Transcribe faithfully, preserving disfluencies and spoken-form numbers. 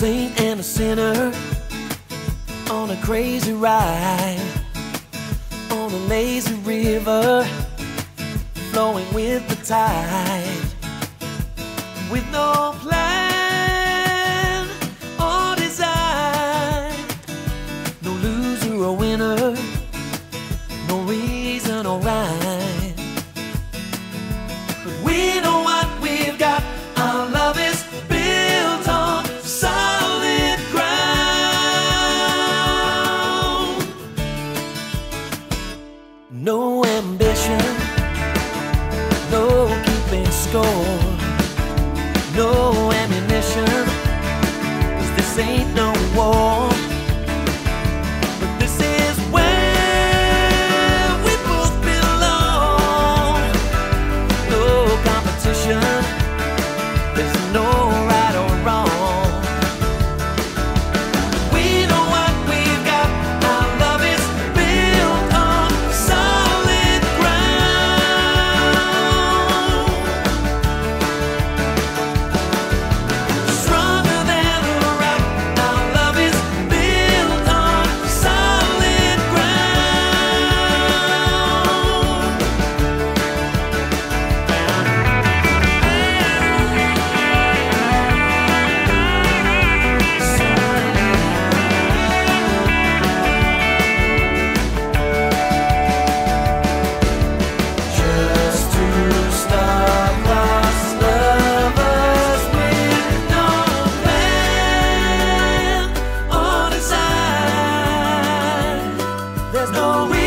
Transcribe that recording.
saint and a sinner on a crazy ride, on a lazy river flowing with the tide, with no plan or design, no loser or winner, no reason or rhyme. But we know what we've got. Our love is built on solid ground. No ambition, no keeping score, no ammunition, 'cause this ain't no war. But this is where we both belong. No competition, there's no right or wrong. We know what we've got. Our love is built on solid ground. Stronger than a rock. Our love is built on solid ground. Just to stop lost lovers with no plan or design. There's no reason.